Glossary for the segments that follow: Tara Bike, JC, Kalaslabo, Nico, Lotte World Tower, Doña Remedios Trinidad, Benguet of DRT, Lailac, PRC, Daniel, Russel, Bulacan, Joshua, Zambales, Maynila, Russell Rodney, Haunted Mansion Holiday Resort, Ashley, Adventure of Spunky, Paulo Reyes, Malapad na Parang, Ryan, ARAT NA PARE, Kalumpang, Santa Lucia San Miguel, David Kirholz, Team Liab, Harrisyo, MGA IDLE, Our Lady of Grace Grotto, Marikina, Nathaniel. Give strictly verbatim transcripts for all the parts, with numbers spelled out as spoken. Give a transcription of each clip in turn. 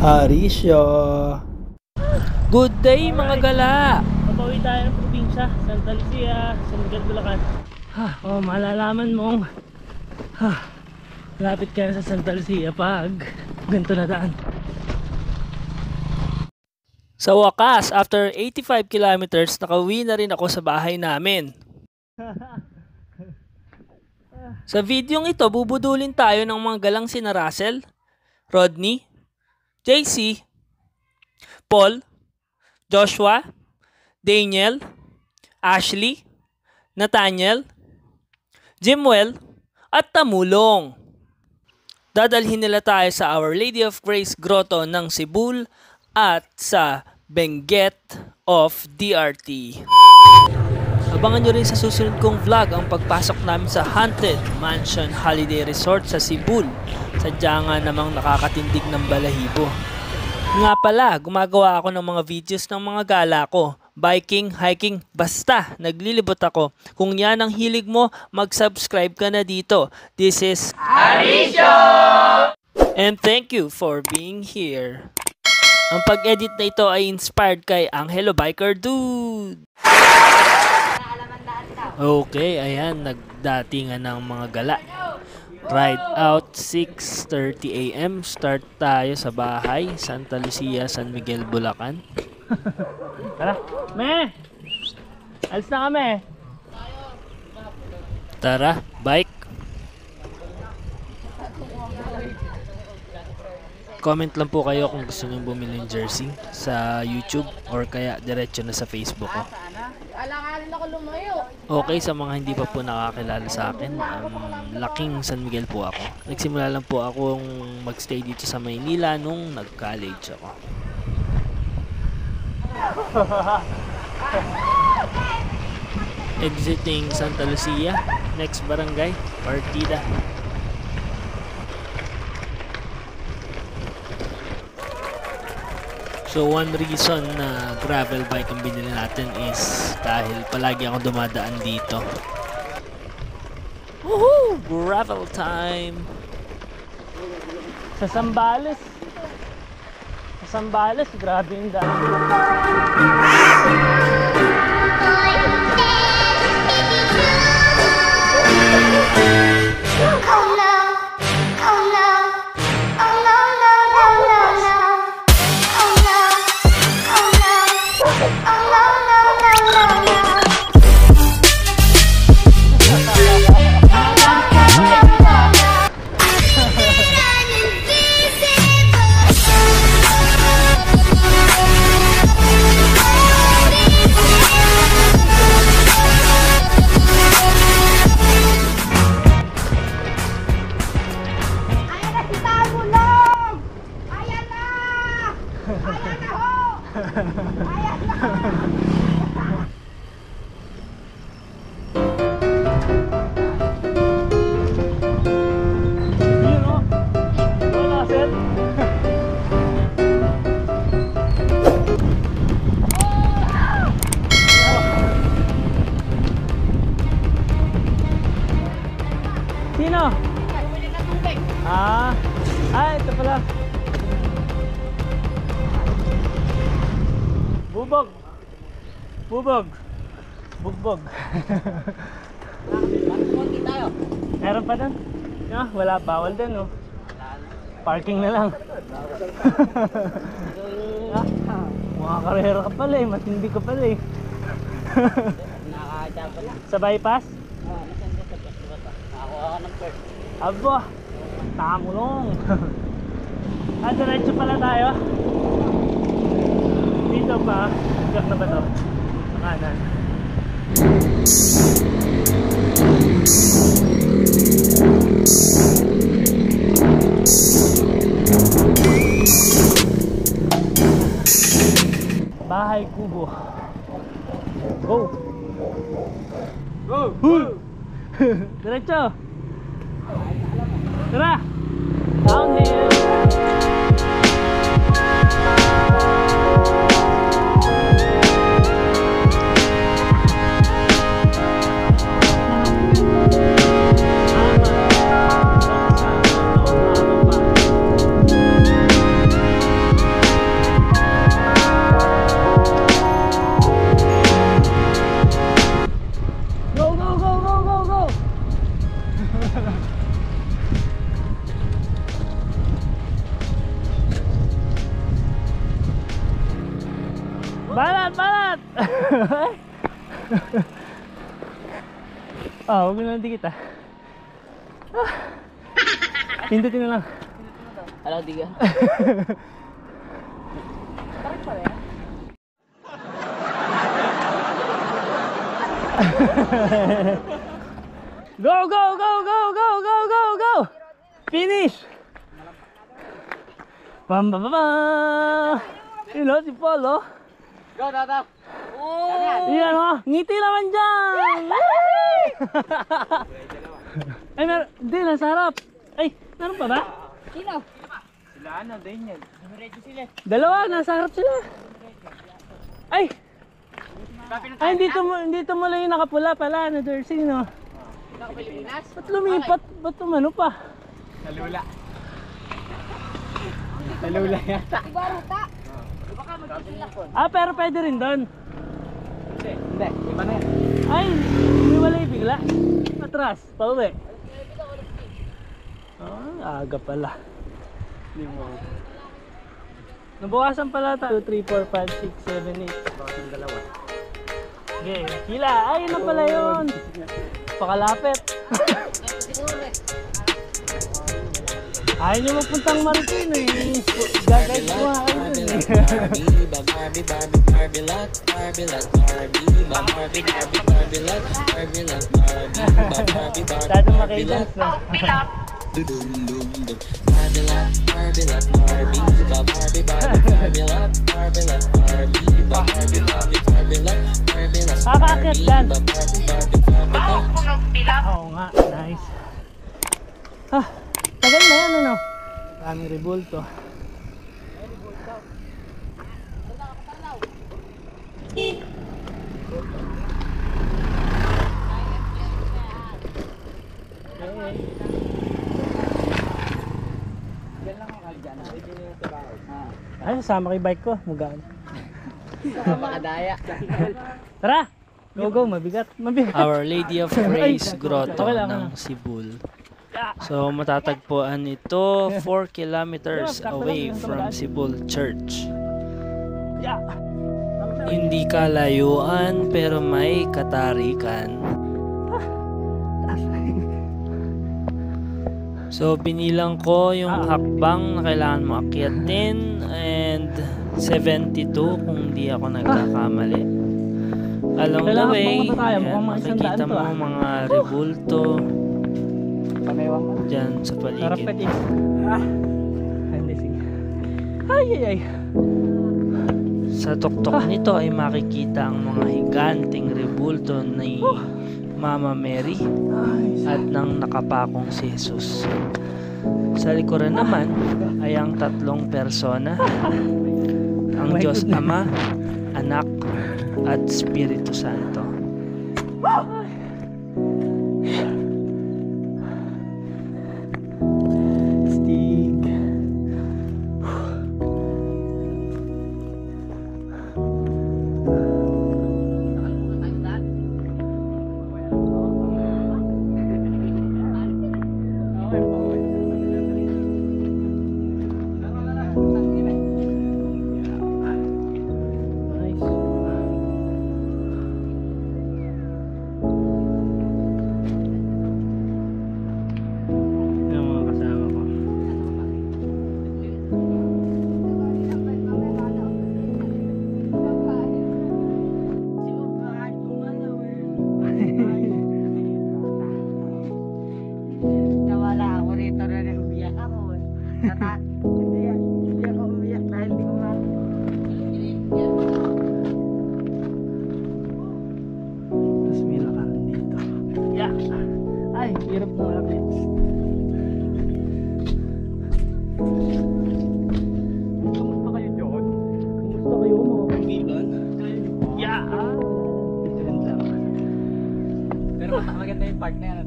Harrisyo. Good day mga gala. Pabawi tayo ng probinsya, Santa Lucia, San Miguel, Bulacan. Ha, oh, malalaman mong ha, lapit ka sa Santa Lucia pag ganito na daan. Sa wakas, after eighty-five kilometers, nakauwi na rin ako sa bahay namin. Sa videong ito, bubudulin tayo ng mga galang sina Russell, Rodney, J C, Paul, Joshua, Daniel, Ashley, Nathaniel, Jimwell, at Tamulong. Dadalhin nila tayo sa Our Lady of Grace Grotto ng Sibul, at sa Benguet of D R T. Abangan nyo rin sa susunod kong vlog ang pagpasok namin sa Haunted Mansion Holiday Resort sa Sibul. Sadya nga namang nakakatindig ng balahibo. Nga pala, gumagawa ako ng mga videos ng mga gala ko. Biking, hiking, basta naglilibot ako. Kung yan ang hilig mo, mag-subscribe ka na dito. This is Harrisyo! And thank you for being here. Ang pag-edit na ito ay inspired kay Angelo Bikerdude. Okay, ayan, nagdatingan ng mga gala. Ride out six thirty a m Start tayo sa bahay, Santa Lucia, San Miguel, Bulacan. Tara, me! Alis na kami! Tara, bike! Comment lang po kayo kung gusto nyo bumili ng jersey sa YouTube or kaya diretso na sa Facebook ko. Okay, sa mga hindi pa po nakakilala sa akin, um, laking San Miguel po ako. Nagsimula lang po akong magstay dito sa Maynila nung nag-college ako. Exiting Santa Lucia, next barangay, Partida. So one reason na gravel bike ang binili natin is dahil palagi ako dumadaan dito. Woohoo! Gravel time! Sa Zambales. Sa Zambales, grabe yung daan. Bubog! Bubog! Bugbog! Meron pa doon? No, wala, bawal doon, no? Parking na lang. Mga karera ka pala eh, matindi ka pala eh. Sa bypass? Oo, nakakuha ka ng first. Abo! Tamulong! Ah, diretso pala tayo? Dito pa, hanggang na ba ito? Sa kanan. Bahay kubo. Go! Go! Diretso! Tara! Down here! Thank you. Balat, balat. Ah, oh, wag na nanti kita. Ah. Pindutin na lang. Alam, tiga. Tarik pala ya. Go, go, go, go, go, go, go, go. Finish. Pam pam pam. Ilo si Paulo. Go, tata. Oh. Iya, no. Ngiti lawan jang. Ay, mer, di na sa harap. Ay, naroon pa ba? Sino? Sila ano, Daniel. Sila. Dalawa, nasa harap sila. Ay. Ay, dito mo, dito mo lang yung nakapula pala, na jersey, no? Ba't lumipat? Ba't umano pa? Nalula. Nalula yata. Iba ruta. Ah, pero pwede rin doon. Hindi, hindi. Iba na yan. Ay, umiwalay bigla. Atras, pauwi. Ah, aga pala. Limang. Nabawasan pala tayo. two, three, four, five, six, seven, eight. Bawasan dalawa. Okay, hila. Ay, yun na pala yun. Pakalapit. Ayaw nyo magpuntang Marikina eh. Gagay ko ha. Barbie, Barbie, Barbie, Barbie, Lot, Barbie, Lot, Barbie, Barbie, Barbie, Barbie, Lot, Barbie, Lot, Barbie, Barbie, Barbie, Barbie, Lot. Dum dum dum, Barbie lap, Barbie lap, Barbie, Barbie, Barbie, Barbie lap, Barbie lap, Barbie, Barbie, Barbie lap, Barbie lap. Kakakit yan. Bago ko nagpilap. Oo nga, nice. Ah, tagal na yan ano? Maraming ribulto. Ay, sama kay bike ko, mugaan. Sama kadaya. Tara! Go, go, mabigat, mabigat. Our Lady of Grace Grotto ng Sibul. So, matatagpuan ito four kilometers away from Sibul Church. Hindi kalayuan pero may katarikan. So, binilang ko yung hakbang na kailangan mo akyatin and seventy-two kung di ako nagkakamali. Along the way, ayan, makikita mo mga rebulto dyan sa paligid. Sa tuktok nito ay makikita ang mga higanting rebulto ni Mama Mary at ng nakapakong si Jesus. Sa likuran naman ay ang tatlong persona, ang Diyos Ama, Anak at Espiritu Santo. Spider-Man.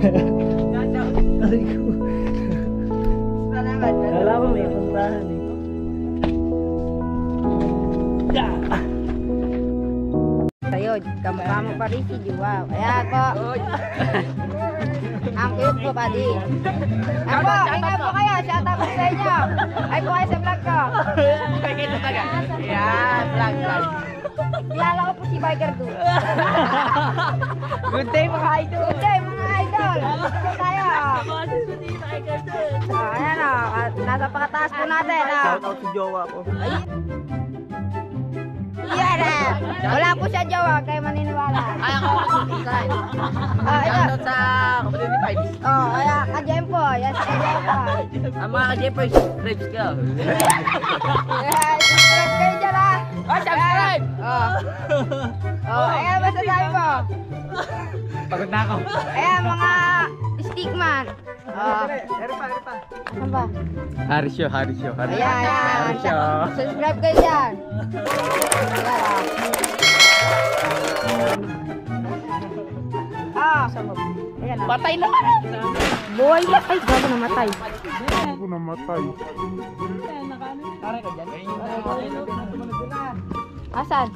Aray ko. Salamat. Wala ba may puntahan eh. Ayun, kamukha pa rin si Joao. Ayan po. Ang cute po, buddy. Ayan po, ingat po kayo. Shout out po sa inyo. Ay po kayo sa vlog ko. Pagkita taga. Ayan, vlog, vlog. Kilala ko po si Bikerdude. Good day mga idol. Good day mga idol. Good tayo. Moses po si Bikerdude. Ayan o, nasa pakataas po natin. Shout out si Joao po. Wala po siya jowa, kayo maniniwala. Ay, ako po sa design. Shout out sa kapatid ni Pibes. Oo, kaya ka-Jempo. Yes, ka-Jempo. Ang mga ka-Jempo, subscribe ka. Subscribe kayo dyan ah. Oh, subscribe! Oo, ayan masasabi po. Pagod na ako. Ayan, mga stickman. Ero pa, ero pa. Ano ba? Harrisyo, Harrisyo. Ayan, ayan. Subscribe kayo dyan. Ah, patay lang. Boy, ay, gago namatay. Gago namatay. Asan?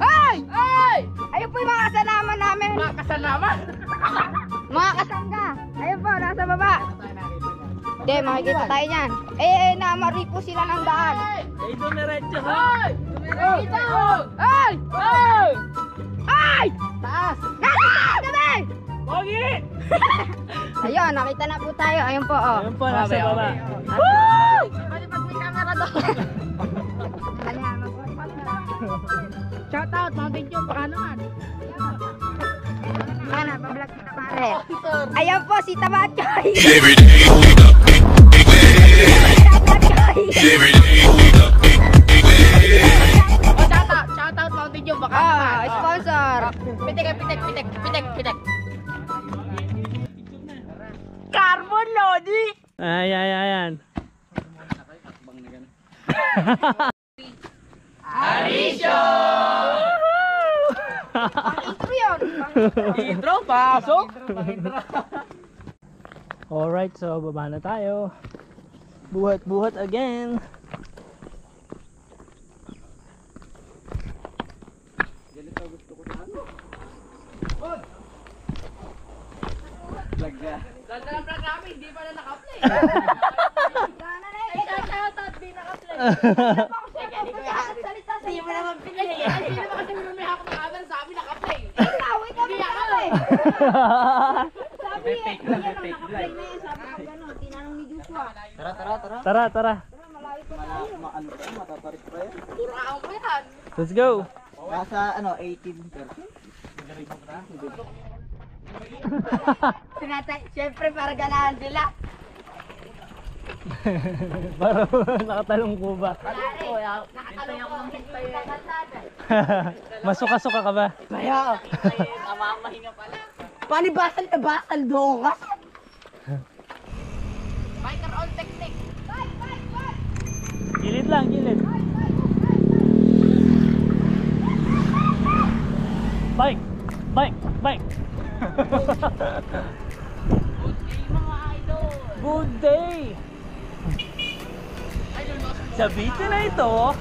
Ay! Ay! Ayun po yung mga kasalaman namin. Mga kasalaman? Mga kasangga. Ayun po, nasa baba. Hindi, makikita tayo niyan. Eh, eh, namari po sila ng daan. Ay, dumiretso. Ay! Dumiretso! Ay! Ay! Ay! Taas! Nakita kami! Pogi! Ayun, nakita na po tayo. Ayun po, oh. Ayun po, nasa baba. Woo! Palipad may camera doon. Alam mo po. Shout out, mga ganyan. Baka naman. Ano, pablog kita pare. Ayun po, si Tamatay. Every day we got big, big way. Ah, sponsor. Pitek, pitek, pitek, pitek, pitek. Carbon Lodi. Ay, ay, ayan. Harrisyo! Intro yun. Intro, pasok. Alright, so baba na tayo. Buhat, buhat again. Hindi mo naman pinili. Hindi naman kasi lumiha ko ng abang sabi nakaplay. Sabi ka nakaplay. Sabi eh. Sabi ko gano'n. Tinanong ni Joshua. Tara, tara, tara. Tara, tara. Malayo pa tayo. Matatarik pa yan. Turaan ko yan. Let's go. Nasa ano, eighteen thirty. Siyempre para ganahan sila. Para nakatalong ko ba? Nakatalong ko masuka-suka ka ba? Maya! Mamamahinga pala. Panibasal na basal doon ka! Biker on technique! Bike! Bike! Bike! Gilid lang, gilid! Bike! Bike! Bike! Good day! Sa bitin na ito,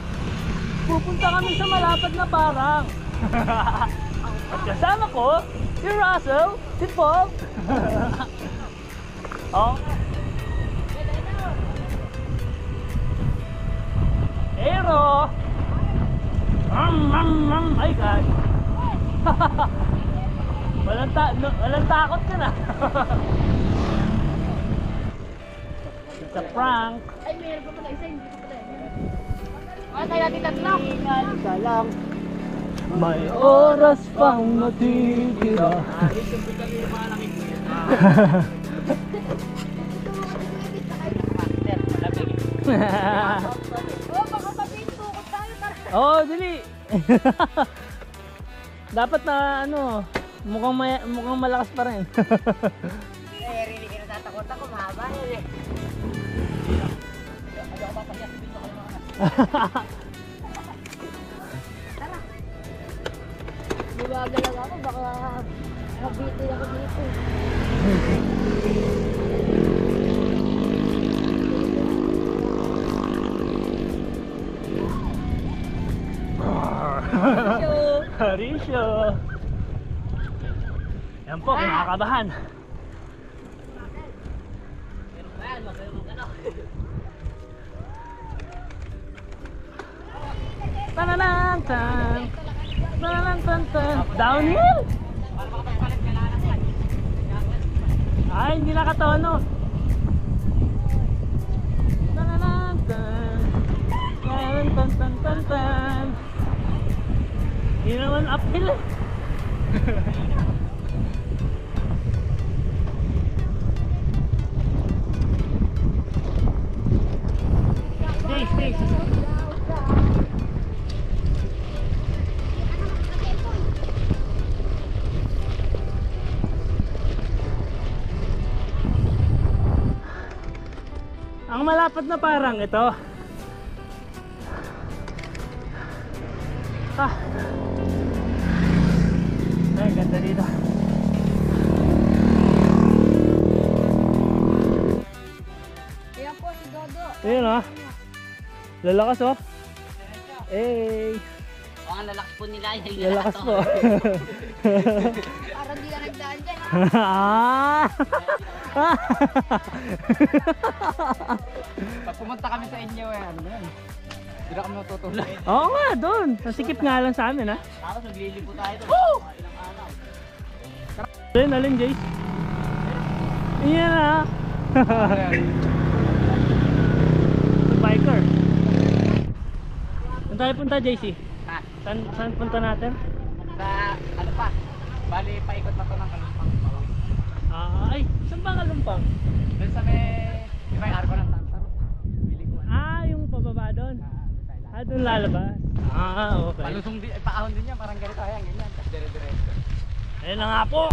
pupunta kami sa Malapad na Parang. At kasama ko, si Russell, si Paul. Oh. Ero! Ay God! Walang, ta no, walang takot ka na. It's a prank. Ay, mayroon pa pala isa, hindi pa pala. Ano tayo natin tatlo? Isa lang. May oras pang matitira. Oh, baka mabing tukot tayo para. Oo, dali. Dapat na ano, mukhang, may, mukhang malakas pa rin. Eh, really ka natatakot ako, mahaba yun eh. Tara. Buwaga lang ako, baka Mabitin ako dito. Harrisyo. Yan po, kinakabahan. Tananang tan. Tananang tan tan. Downhill? Ay, hindi nakatono. Tananang tan. Tananang tan tan tan tan. Hindi naman uphill eh. Stay, stay. Ang malapad na parang ito. Ah. Ay, ganda dito. Ayan po si Dodo. Ayan ah. Lalakas oh. Hey. O, ang lalakas po nila. Lalakas po. Parang hindi na nagdaan dyan ah. Pag pumunta kami sa inyo eh, ano na yan? Hindi na kami natutulay. Oo nga, doon. Nasikip nga lang sa amin ha. Tapos maglilipo tayo doon. Woo! Alin, alin Jace? Iyan na ha. Biker. Saan tayo punta J C? Ha? Saan, saan punta natin? Sa ano pa? Bali paikot na to ng Kalumpang. Ah, ay, saan ba Kalumpang? Doon sa may may arko ng Tantan. Ah, yung pababa doon. Ah, doon lalabas. Ah, okay. Palusong din, paahon din niya, parang ganito ayan, ganyan. Dire-diretso. Ayun na nga po.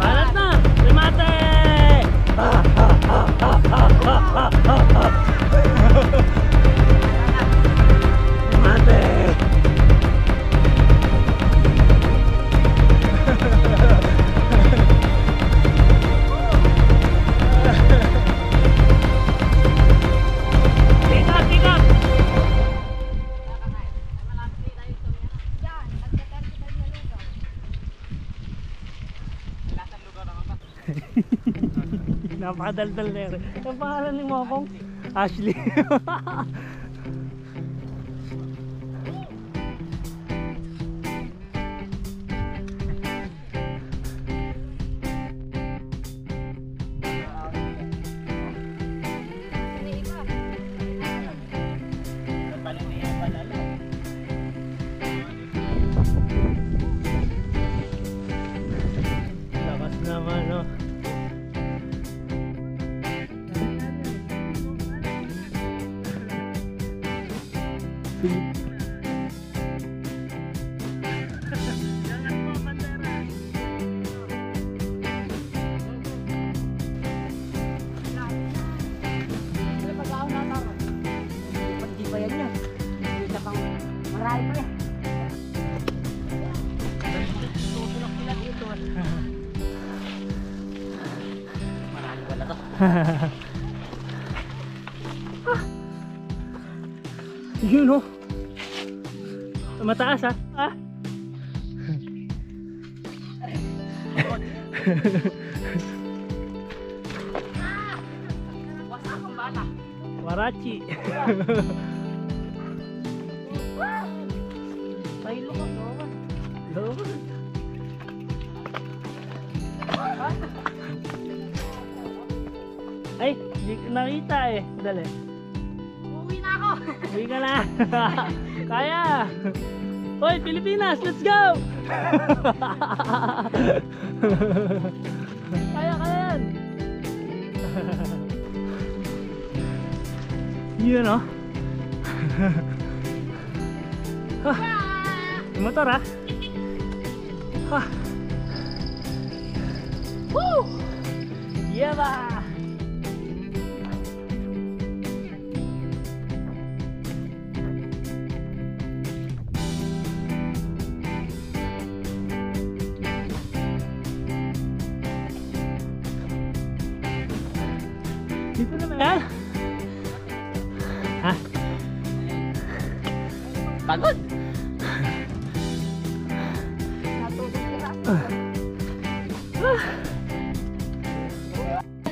Balat na. Remate. Ah, ah, ah, ah, ah, ah, ah, ah. Remate. Napakadaldal na yun. Ang pangalan ni Mokong? Ashley. Yun o. Mataas ha. Ah. Warachi. Ay, di ko nakita eh. Dali. Uwi na ako. Uwi ka na. Kaya. Hoy, Pilipinas, let's go. Kaya ka yan. Yun o. Oh. Yung motor ha. Oh. Woo! Yeah ba! Dito na ba yan? Ha? Pagod!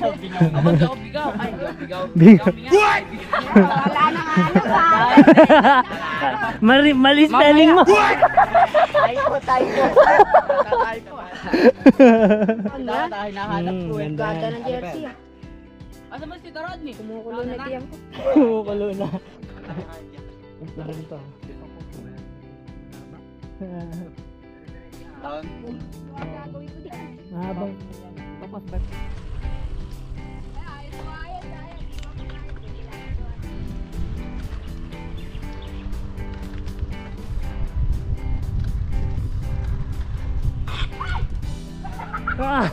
Bigaw, bigaw, bigaw. Ay, bigaw, bigaw. What? Wala na nga ano pa. Mali spelling mo. What? Tayo, tayo. Tatahay ko. Tatahay, nahanap ko. Ganda ng J C ah. Asa ba si Tara Rodney? Kumukulo na tiyam ko. Kumukulo na. Habang tapos ba? Ah.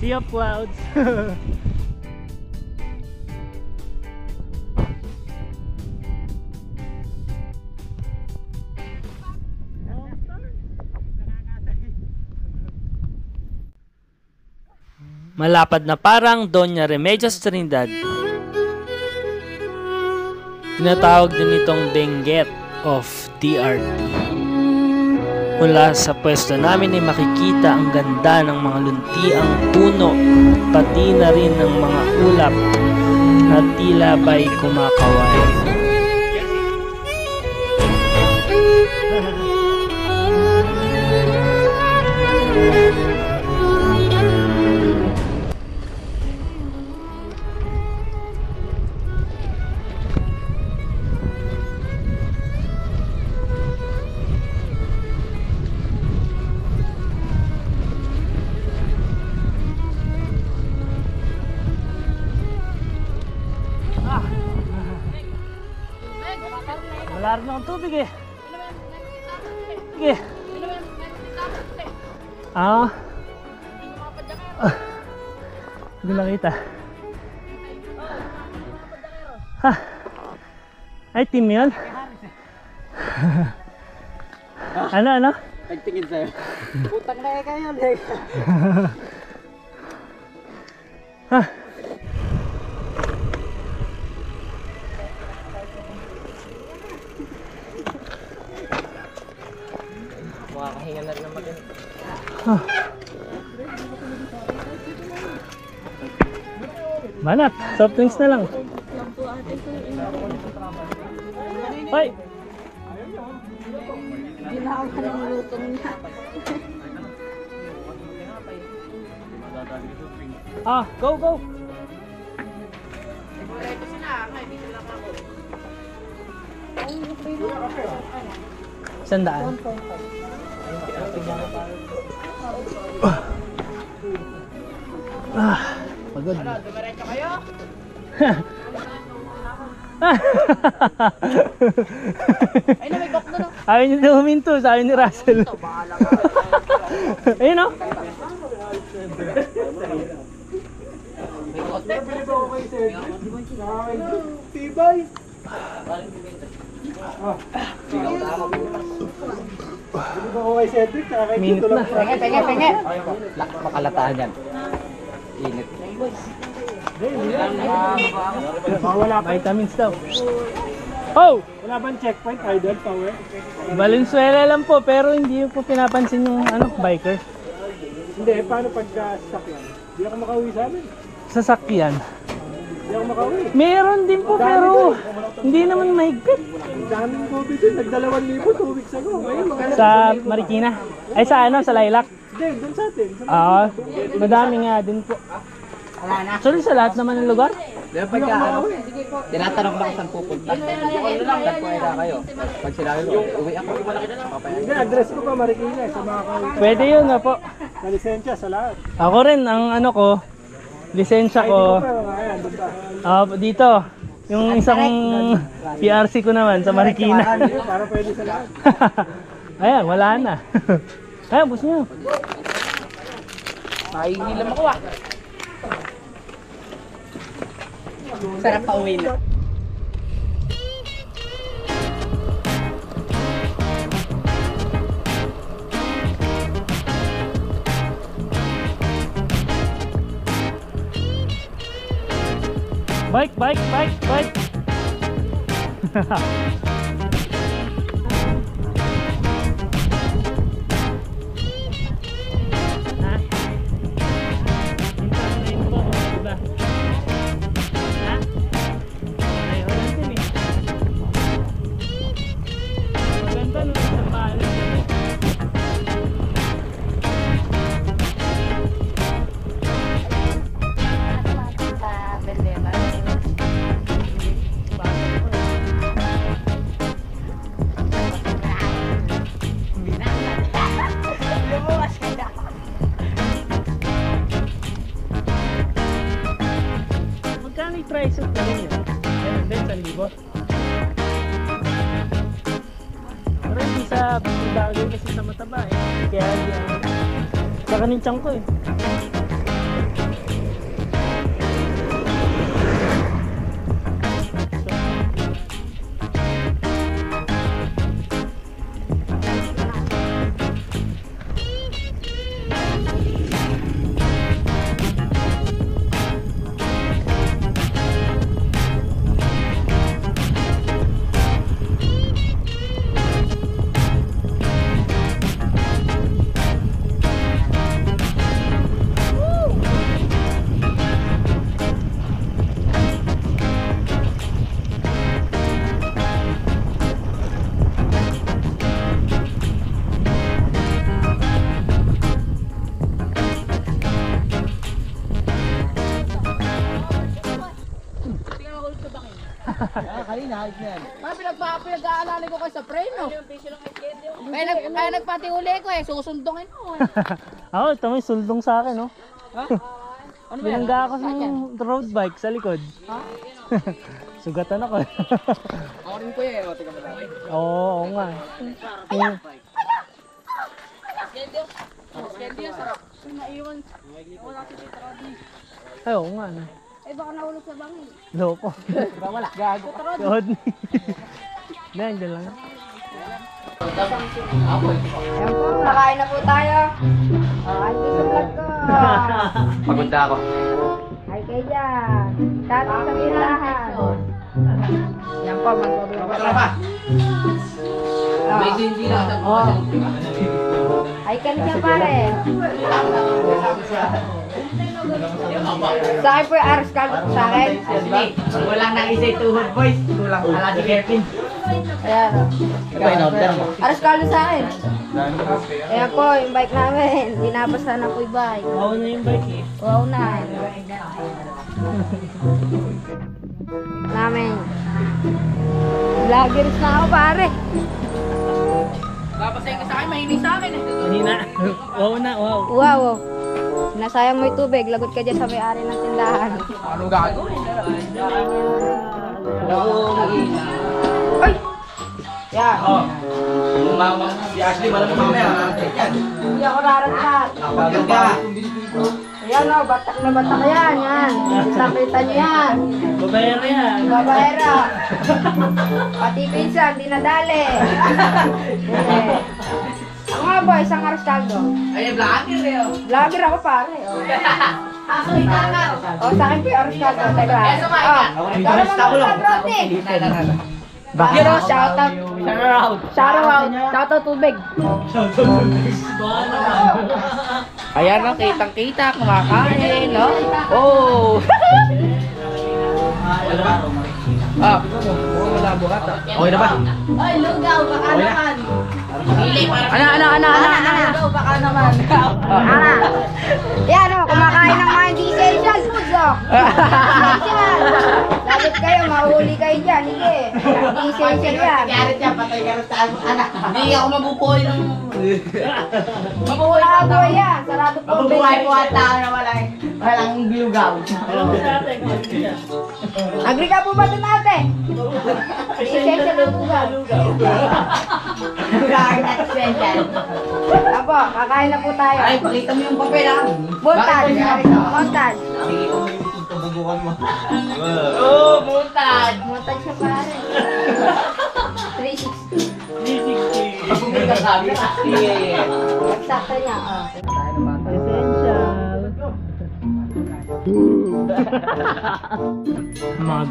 Sea of clouds. Malapad na parang Doña Remedios Trinidad. Tinatawag din itong Benguet of D R T. Mula sa pwesto namin ay makikita ang ganda ng mga luntiang puno, pati na rin ng mga ulap na tila ba'y kumakaway. Wala rin akong tubig eh. Sige. Ah. Hindi nakita. Ha. Ay, team yun? Ano, ano? Nagtingin sa'yo. Putang na eka yun eh. Ha. Oh. Manap, soft drinks na lang. Ay! Ginawa ka ng lutong niya. Ah, go, go! Sandaan. Ah. Ah, pagod. Ano, dumiretso kayo? Ay, na, may gap na, no? Ayaw niyo huminto, sabi ni Russell. Ayun, no? Tibay! Minute na. Penge, penge, penge. Makalataan yan. Init. Vitamins daw. Oh! Wala bang checkpoint, idle power? Valenzuela lang po, pero hindi po pinapansin yung ano, biker. Hindi, paano pagkasakyan? Hindi ako makauwi sa amin. Sasakyan? Hindi ako makauwi. Meron din po, pero hindi naman mahigpit. Daming COVID yun, nagdalawan libo two weeks ago. Sa Marikina? Ay sa ano? Sa Lailac? Hindi, doon sa atin. Oo, madami nga din po. Sorry, sa lahat naman ng lugar? Pagka ano, tinatanong ba saan pupunta? Nagpwela kayo. Pag sinabi ko, uwi ako. Hindi, address ko pa Marikina. Pwede yun nga po. Sa lisensya, sa lahat. Ako rin, ang ano ko, lisensya ko. Dito. Yung isang P R C ko naman sa Marikina. Para pwede sa lahat. Ayan, wala na. Ayan, gusto nyo. Ay, hindi lang makuha. Sarap pa uwi na. Bike, bike, bike, bike. Nincang ko eh. Hide na yan. Mga pinagpapinag-aanalin ko kayo sa frame, no? Kaya, nag, kaya nagpatiuli ko eh, susundongin mo eh. Ako, ito may sundong sa akin, no? Ha? Ano ba yan? Binangga ako sa road bike sa likod. Ha? Sugatan ako. Ako rin ko eh, o, tiga mo lang. Oo, oo nga. Kaya! Kaya! Sarap. Naiwan. Wala si Tita Rodney. Ay, oo nga. Eh baka nahulog sa bangin. Loko. Baka wala. Gago. Tod. Diyan lang. Ayan po, nakain na po tayo. Oh, ang busog ko. Pagod na ako. Ay kaya. Tatang sa birahan. Ayan po, magtutulog pa. Medyo hindi na tapos. Ay kanina pare. Sa akin po yung aros kalbot sa akin. Walang naisay tuhod boys. Wala si Kevin. Ayan o. Aros kalbot sa akin. Ayan po yung bike namin. Dinabasa na po yung bike. Wow na yung bike eh. Wow na. Namin. Vloggers na ako pare. Babasahin ka sa akin, mahinig sa akin eh. Mahina. Wow na, wow. Wow. Nasayang mo yung tubig, lagot ka dyan sa may-ari ng tindahan. Anong gagawin? Ay! Yan. Si Ashley, wala mo mamaya. Hindi ako rarangkat. Bagat ka. Ayan o, batak na batak yan. Nakita nyo yan. Babayera yan. Babayera. Pati pinsan, dinadali. Mga boy, isang aros kaldo. Ay, vlogger eh. Vlogger ako pare. Ako itakat. O, sa akin po yung aros kaldo. Teka. Eso nga, ikat. Tara mga mga broti. Bakit? Shout out. Shout out. Shout out. Shout out tubig. Ayan na, kitang-kita. Kumakain, no? Oh. Ah, wala buhat ah. Okay na ba? Oy, lugaw, baka naman. Ano, ano, ano, ano, ano? Baka naman. Ano? Yan o, kumakain ng mga hindi essential foods o. Essential. Lagot kayo, mahuli kayo dyan. Hindi. Essential yan. Karit yan, patay karat sa anak. Hindi ako mabubuhay ng... Mabubuhay po ito. Sarado po. Mabubuhay po ang tao na walang lugaw. Agri ka po ba ito natin? Essential ang lugaw. Lugaw. Apo, kakain na po tayo. Ay, pakita mo yung papel ah. Montage. Montage. Sige, tububukan mo. Oh, montage. Montage siya pare. three sixty. three sixty. Pag-umit ang sabi. Eksakta niya. Essential. Mga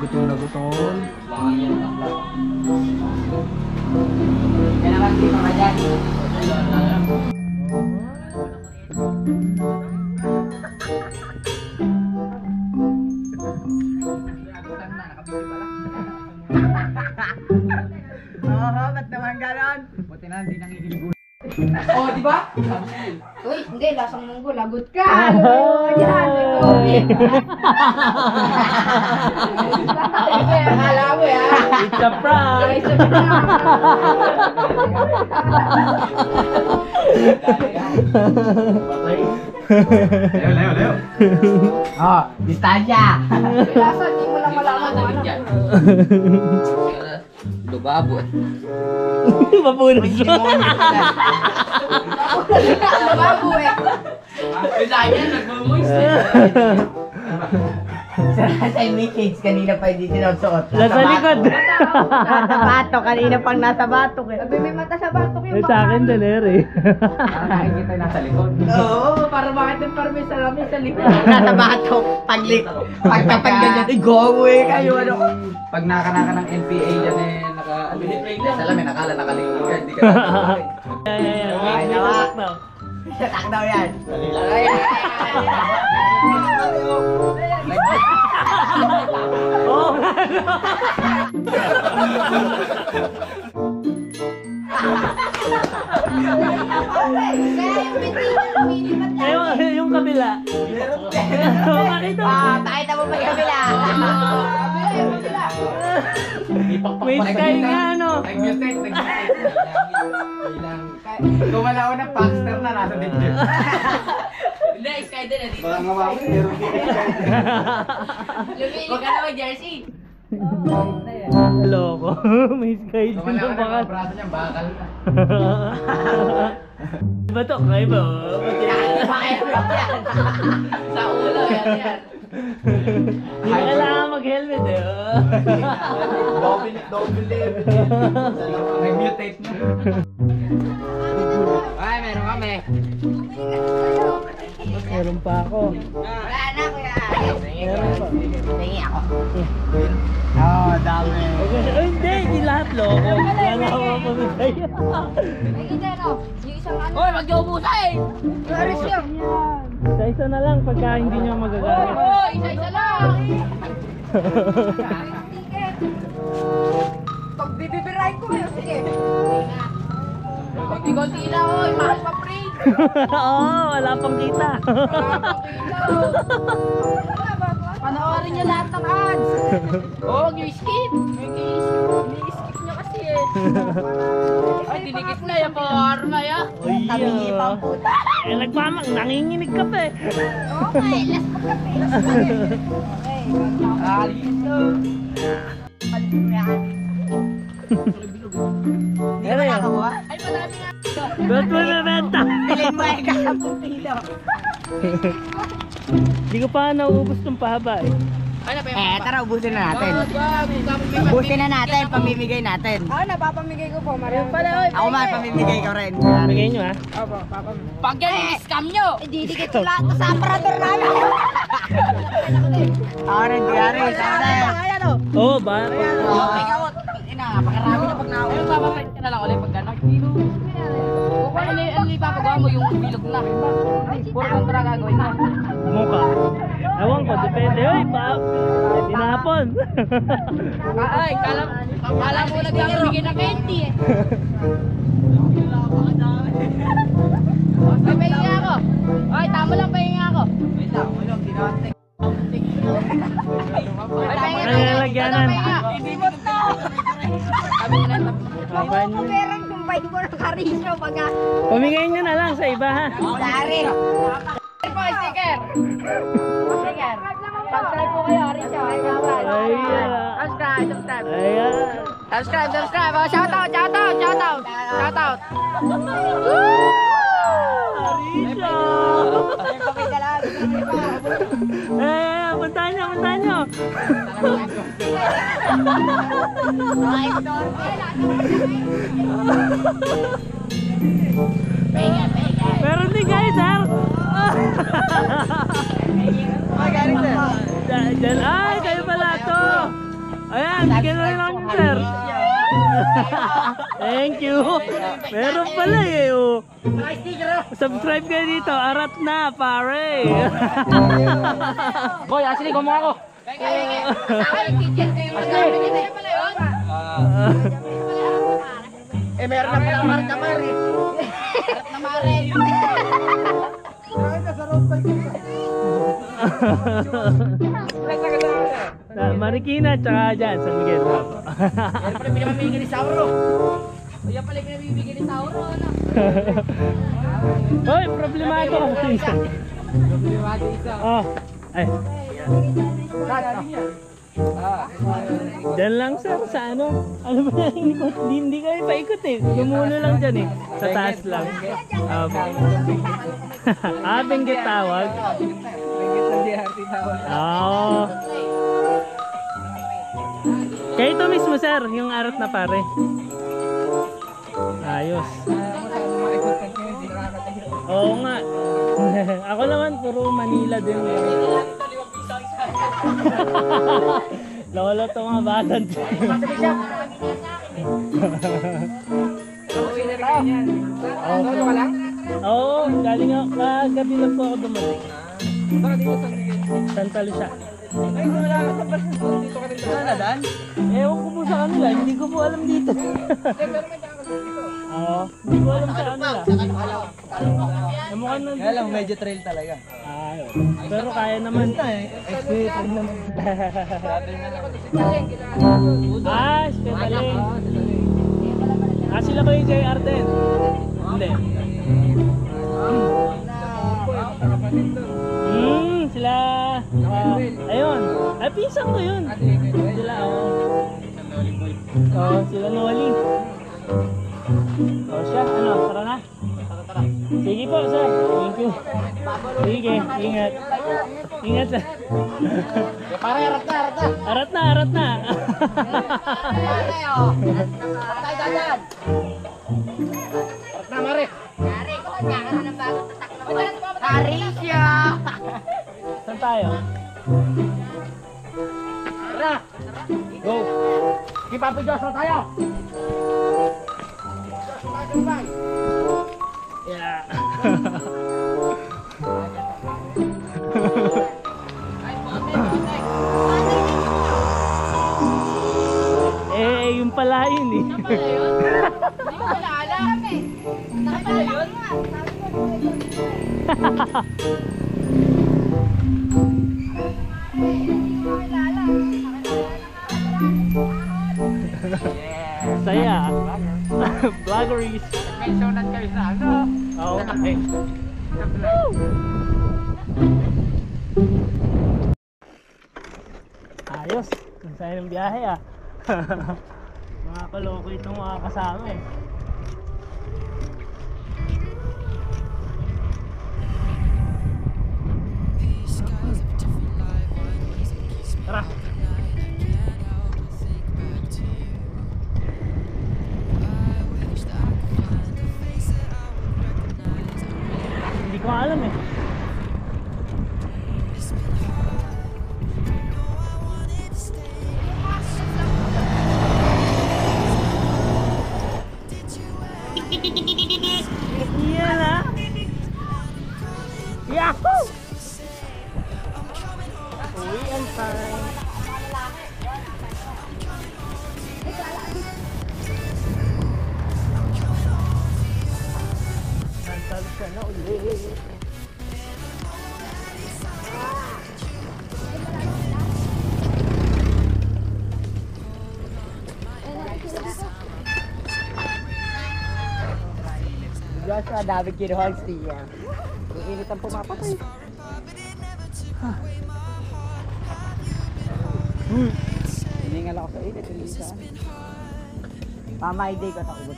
gutom na gutom. Kailangan dito ka dyan. Oo, ba't naman ganon? Buti na, hindi nangigilig. Oh, di ba? Uy, hindi, lasang munggo, lagot ka. Hello, yan, ito. Akala mo yan. It's a prank. It's a prank. Leo, Leo, Leo. Oh, distansya. Lasa, di mo lang malaman. Lubabot. Mapuno siya. Lubabu eh. Kaya nagmamoist eh. Sa image, kanina pa hindi sinusuot. Nasa likod. Nasa batok. Kanina pang nasa batok eh. Sabi may mata sa batok yung mga. Sa akin daler eh. Nakikita nasa likod. Oo, para bakit yung parmesa salamin sa likod. Nasa batok. Paglik. Pagtapan ganyan. Igaw eh kayo ano. Pag nakanaka ng N P A yan eh. Salamin, nakala nakalingon ka. Hindi ka nakalingon. Ay, nawak daw. Satak daw yan. Ay, ay, oh, yung kabila. Ah, tayo na mo pa yung kabila. May style nga, ano? Nag-mutek, nag-mutek. Gumalaw na, Paxter na, nasa dito. Hindi, sky din na dito. Mga mga mga pero lumili ka na mag-jersey. Loko, may sky din. Gumalaw na, mga braso niya, bakal na. Batok kayo ba? Sa ulo, yan yan. Hindi ka kailangan mag-helmet eh. Double level. Nag-mutate na. Ay, meron kami. Meron pa ako. Wala na kuya. Meron pa. Tingi ako. Oo, dami. Hindi, hindi lahat loko. Wala ako mapamigay. Nagkita na. Yung isang ano. Uy, mag-iubusay! Harrisyo! Isa-isa na lang pagka hindi nyo magagawa. Oo, isa-isa lang! Pag bibibirahin ko kayo, sige. Kunti-kunti na, oy, mahal pa free. Oo, wala pang kita. Wala pang kita, oh. Panoorin nyo lahat ng ads. Oo, huwag nyo i-skip. I-skip nyo kasi eh. Ay, dinikit na yung pawarma ya. Tamingi pa ang puta. Eh, nagmamang, nanginginig ka pa eh. Oo, may last pa ka pa. Okay, nakakalito. Palimuyan. Hindi ka nakakawa? Ay, madami nga. Ba't mo nabenta? Piling mo ay kakapong pilo. Hindi ko pa nauubos ng pahaba eh. Eh, tara, ubusin na natin. Ubusin na natin, pamimigay natin. Ako na, papamigay ko po. Ako man, pamimigay ko rin. Pamigay nyo ha? Opo, papamigay. Pag yan, i-scam nyo! Didikit ko lahat sa aparador namin. Ako rin, diari. Sama na yan. Oo, ba? Oo, ikaw. Napakarami na pag naawin. Ayun, papapait ka na lang ulit pag gano'n. Ano ipapagawa mo yung bilog na? Puro kontra gagawin mo. Mukha. Ewan ko, depende. Uy, pap! Dinahapon! Ay, kala mo nagkakabigay na twenty eh. Ay, pahinga ako! Ay, tamo lang, pahinga ako! Ay, tamo lang, dinahapon. Ay, pahinga tayo! Ito na pahinga! Ibibot na! Papain mo. Perang tumpain ko ng Harrisyo baga. Pamigay nyo na lang sa iba ha. Dari. Sticker. Sticker. Subscribe po kayo Harrisyo. Ayan. Subscribe, subscribe. Ayan. Subscribe, subscribe. Shout out, shout out, shout out. Shout out. Harrisyo. Ay, pakita lang. Eh, puntahan nyo, puntahan nyo. Pero hindi guys, sir. Magaling na. Diyan, ay, kayo pala to. Ayan, bigyan na lang yung sir. Thank you. Meron pala eh. Subscribe kayo dito. Arat na, pare. Boy, Ashley, gumawa ko. Eh, meron na pala marka, pare. Arat na, pare. Nah, Marikina tsaka dyan, San Miguel. Yan pala pinamimigay ni Sauro. Yan pala pinamimigay ni Sauro. Hoy, problemado ako sa isa. Problemado isa. Oh, ay. Dyan lang sir, sa ano? Ano ba yan? Hindi kayo paikot eh. Gumulo lang dyan eh. Sa taas lang. Ah, Benguet tawag? Benguet of D R T tawag. Oo. Kaya ito mismo sir, yung arat na pare. Ayos. Oo nga. Ako naman, puro Manila din eh. Lolo to mga bata. Oo, galing ako. Kagabi lang po ako dumating. Santa Lucia. Ay, wala ka sa Barcelona. Dito ka rin na Dan? Ewan ko po sa kanila. Hindi ko po alam dito. Oo, hindi ko alam sa kanila. Kaya lang, medyo trail talaga. Pero kaya naman na eh. Expert naman. Ah, spetaling. Ah, sila ba yung J R din? Hindi. Hmm, sila. Ayun. Ay, pisang ko yun. Sila ako. Oo, sila nawaling. O siya, ano, tara na. Sige po sir, thank you. Sige, ingat. Ingat sir. Pare, arat na, arat na. Arat na, arat na. Patay dadan. Arat na, Mare. Mare, kung kanya ka ng bago, tatak na ba? Harrisyo! Saan tayo? Tara! Go! Kipapi Joshua tayo! Joshua tayo bang! Yeah. Eh, yung pala yun eh. Hindi ko pala alam eh. Nakapala yun? Saya. Vloggeries. Mentionan kayo sa ano? Oo. Ayos. Ang saya ng biyahe ah. Mga kaloko itong mga kasama eh. Tara. Hindi ko alam eh. Yan ha? Yahoo! Uy, ang fine. Santa na ulit. Joshua, David Kirholz siya. Ang init ang pumapatay. Huh. Hmm. Hiningal ako sa init. Mamay day ko ito.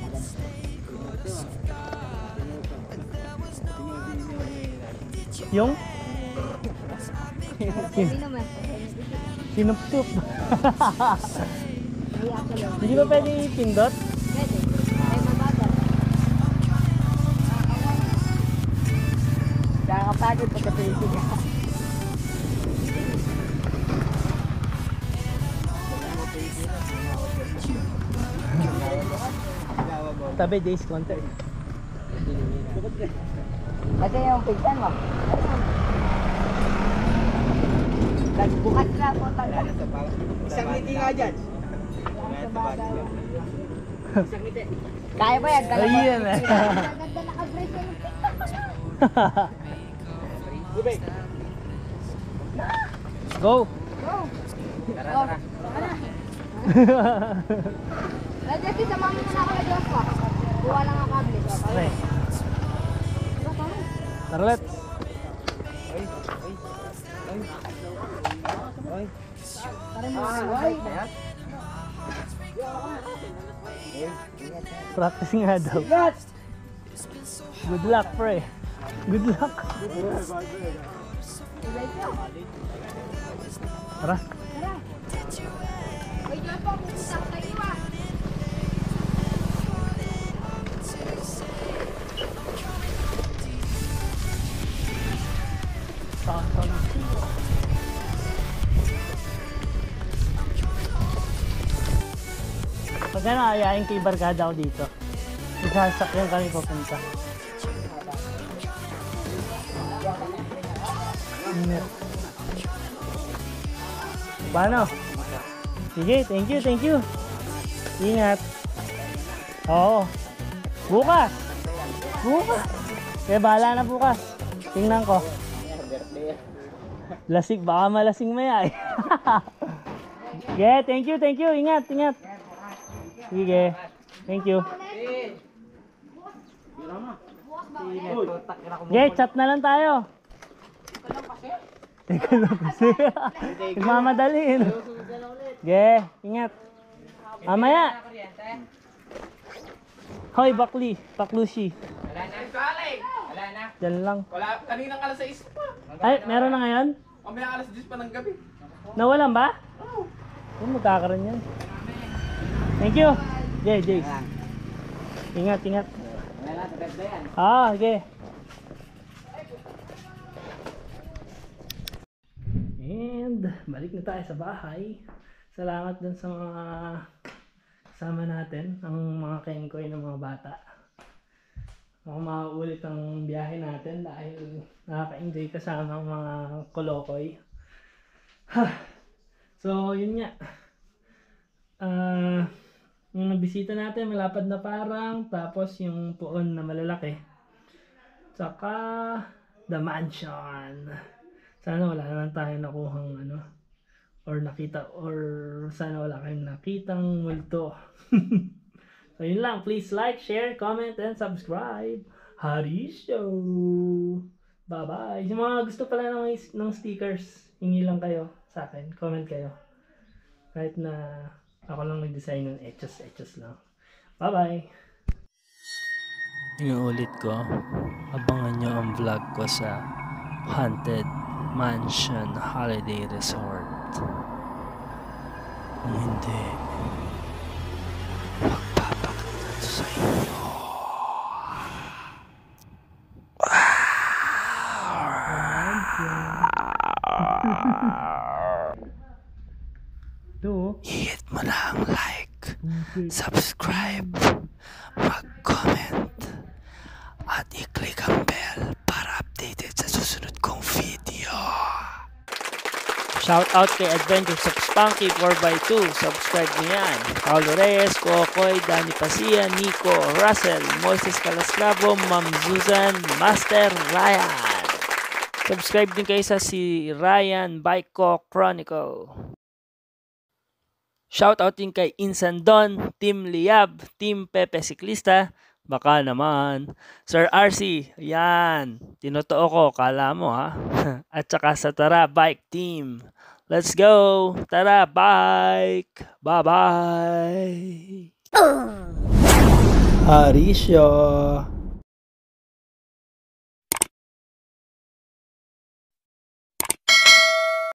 Yung? Sinuptup. Hindi ba pwede pindot? Pwede. Ay, mabagal. Nakakapagod pagka crazy ka. Tabi days counter. Kasi yung pigsan mo. Bukas na po tayo. Isang ngiti nga dyan. Isang ngiti. Kaya ba yan? Ayun eh. Naganda nakabrace na yung pigsan. Go! Go! Tara, tara. Nadjasi, samahan na ako na Joshua. Buwa lang ang kable. Tara, let's. Ay, ay, ay. Ay. Tara mo. Ay. Practice nga daw. Good luck, pre. Good luck. Tara. Tara. Pagka nakayain kay barkada ko dito, isasakyan kami papunta. Paano? Sige, thank you, thank you. Ingat. Oo. Bukas. Bukas. Kaya bahala na bukas. Tingnan ko. Lasing, baka malasing maya eh. Yeah, thank you, thank you. Ingat, ingat. Sige. Thank you. Yeah, chat na lang tayo. Teka lang kasi. Nagmamadali. Sige, ingat. Amaya. Hoy, bakli. Baklushi. Wala na. Wala na. Diyan lang. Wala. Kaninang alas sais pa. Ay, meron na ngayon? O, may alas diyes pa ng gabi. Nawalan ba? Oo. Kung magkakaroon yan. Thank you. Jay, Jay. Ingat, ingat. Wala na. Tagad na yan. Ah, okay. And balik na tayo sa bahay. Salamat dun sa mga kasama natin, ang mga kaengkoy ng mga bata. Ang mauulit ang biyahe natin dahil nakaka-enjoy kasama ang mga kolokoy. Ha. So yun nga. Uh, yung nabisita natin, Malapad na Parang, tapos yung Puon na malalaki. Tsaka The Mansion. Sana wala na tayo nakuhang ano or nakita or sana wala kayong nakitang multo. So yun lang, please like, share, comment, and subscribe. Harrisyo! Bye bye! Yung mga gusto pala ng, ng stickers, hingi lang kayo sa akin, comment kayo. Kahit na ako lang nag-design ng etches, etches lang. Bye bye! Inuulit ko, abangan nyo ang vlog ko sa Haunted Mansion Holiday Resort. Kung hindi, magpapakita ito sa inyo. Hit mo na ang like, subscribe, mag-comment, at i-click ang bell para updated sa susunod kong feed. Shout out kay Adventure of Spunky four by two. Subscribe niyan. Paulo Reyes, Kokoy, Dani Pacia, Nico, Russell, Moses, Kalaslabo, Ma'am Susan, Master Ryan. Subscribe din kayo sa si Ryan Bike Chronicle. Shout out din kay Insandon, Team Liab, Team Pepe Siklista. Baka naman. Sir R C, yan. Tinotoo ko, kala mo ha. At saka sa Tara Bike Team. Let's go! Tara Bike! Bye-bye! Harrisyo!